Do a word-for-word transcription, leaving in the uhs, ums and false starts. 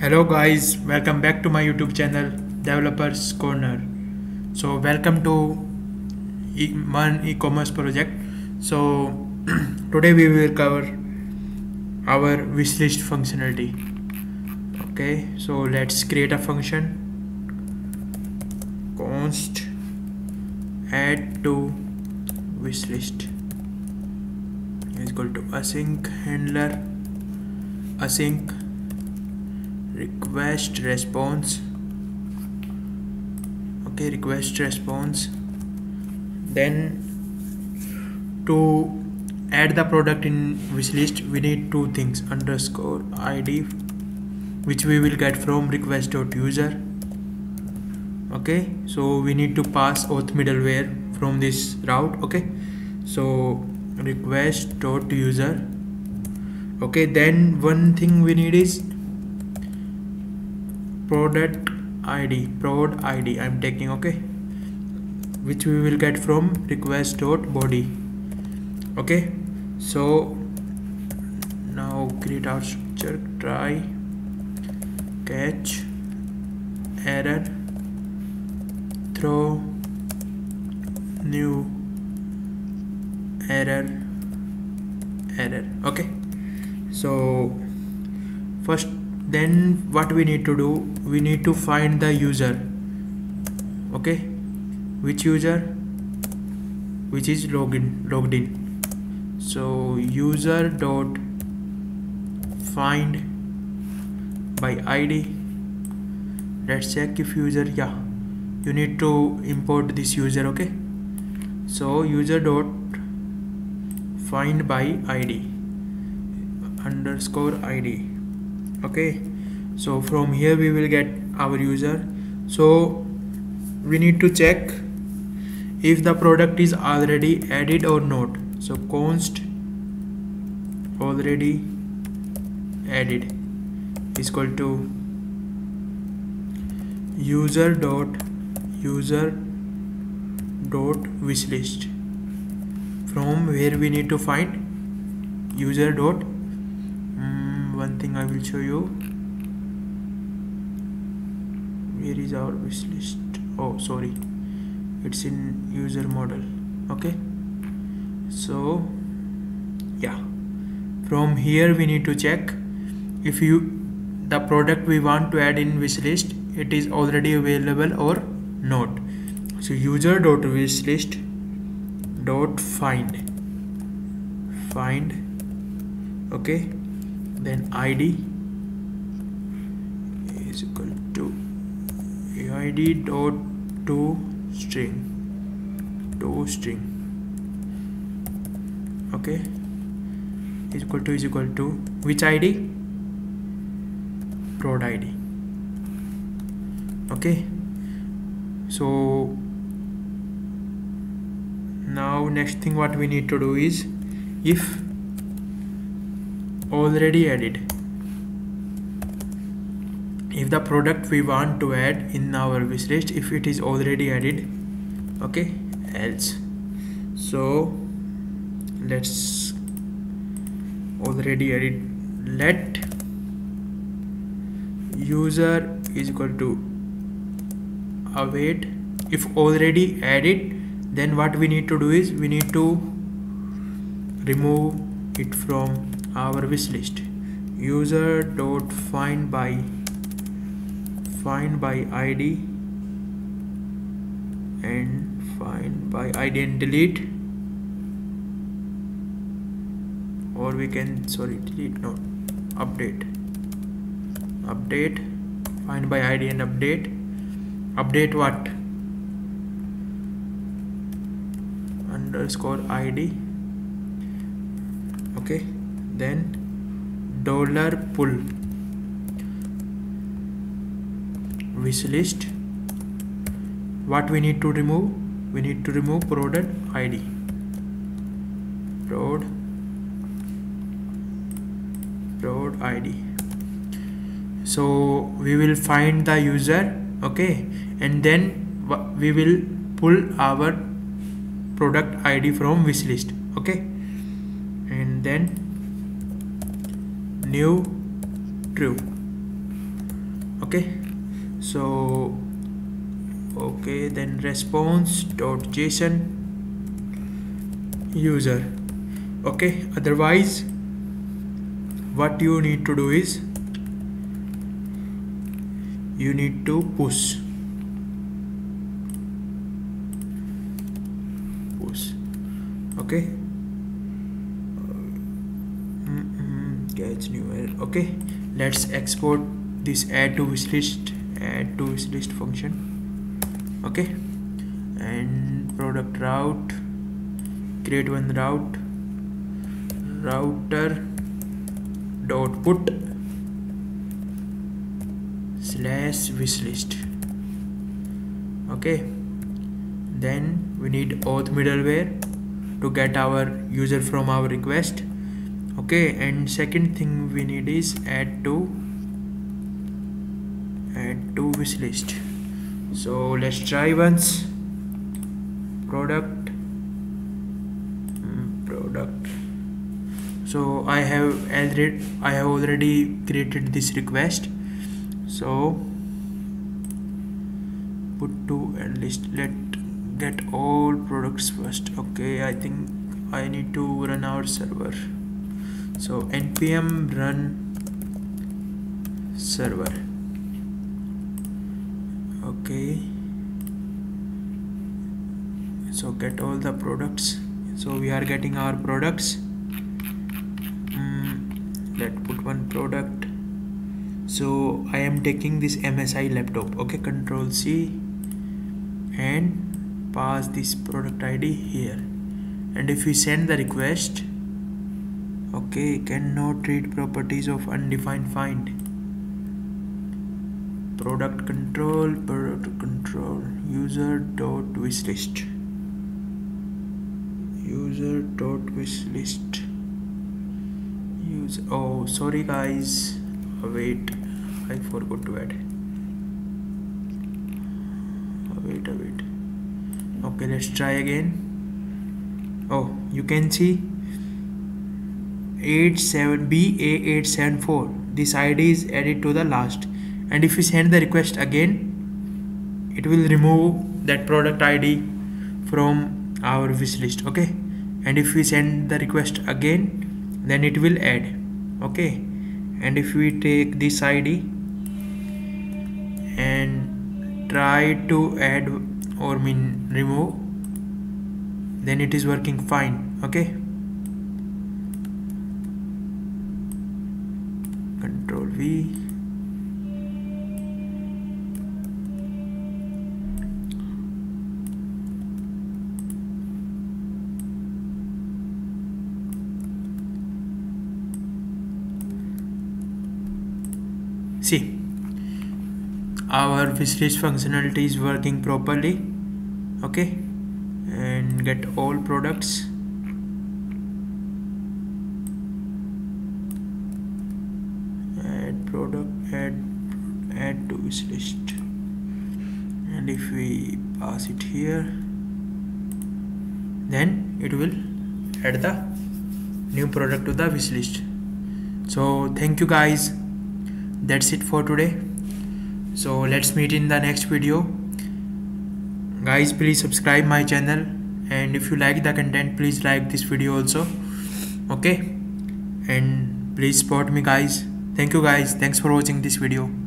Hello guys, welcome back to my YouTube channel Developers Corner. So welcome to Mern e-commerce project. So today we will cover our wishlist functionality. Okay, so let's create a function const add to wishlist is equal to async handler async request response. Okay, request response. Then to add the product in wishlist we need two things: underscore id, which we will get from request.user. Okay, so we need to pass auth middleware from this route. Okay, so request.user. Okay, then one thing we need is product id, prod id I'm taking, okay, which we will get from request.body. Okay, so now create our structure, try catch error throw new error error. Okay, so first, then what we need to do, we need to find the user. Okay, which user, which is login logged in. So user dot find by id. Let's check if user, yeah, you need to import this user. Okay, so user dot find by id underscore id. Okay, so from here we will get our user. So we need to check if the product is already added or not. So const already added is equal to user dot user dot wishlist, from where we need to find user dot. One thing I will show you, where is our wishlist? Oh sorry, it's in user model. Okay, so yeah, from here we need to check if you the product we want to add in wishlist, it is already available or not. So user dot wishlist dot find find okay, then id is equal to id dot to string to string. Okay, is equal to is equal to which id? Prod id. Okay, so now next thing what we need to do is if already added, if the product we want to add in our wishlist, if it is already added. Okay, else. So let's already added, let user is equal to await. If already added, then what we need to do is we need to remove it from our wishlist. User dot find by find by id and find by id and delete, or we can sorry delete no update update find by id and update update what? Underscore id. Okay, then dollar pull wishlist. What we need to remove? We need to remove product id. Prod prod id. So we will find the user. Okay, and then we will pull our product id from wishlist. Okay, and then new true. okay. So okay, then response.json user, okay. Otherwise what you need to do is you need to push push okay. Catch new error. Okay, let's export this add to wish list add to wish list function, okay, and product route, create one route, router dot put slash wish list, okay. Then we need auth middleware to get our user from our request, okay. And second thing we need is add to add to wish list. So let's try once, product product so I have already I have already created this request, so put to at least, let get all products first, okay. I think I need to run our server, so npm run server, okay. So get all the products, so we are getting our products. mm, let's put one product. So I am taking this M S I laptop, okay. Control C and pass this product I D here, and if we send the request, okay, cannot read properties of undefined find, product control product control user dot wish list user dot wish list use oh sorry guys, wait, I forgot to add, wait wait okay, let's try again. Oh, you can see eight seven B A eight seven four, this I D is added to the last, and if you send the request again, it will remove that product I D from our wish list, okay. And if we send the request again, then it will add, okay. And if we take this I D and try to add or mean remove, then it is working fine, okay. Control V, see our wish list functionality is working properly, okay. And get all products, add product, add add to wish list, and if we pass it here, then it will add the new product to the wish list. So thank you guys, that's it for today. So let's meet in the next video. Guys, please subscribe my channel, and if you like the content, please like this video also, okay. And please support me guys. Thank you guys, thanks for watching this video.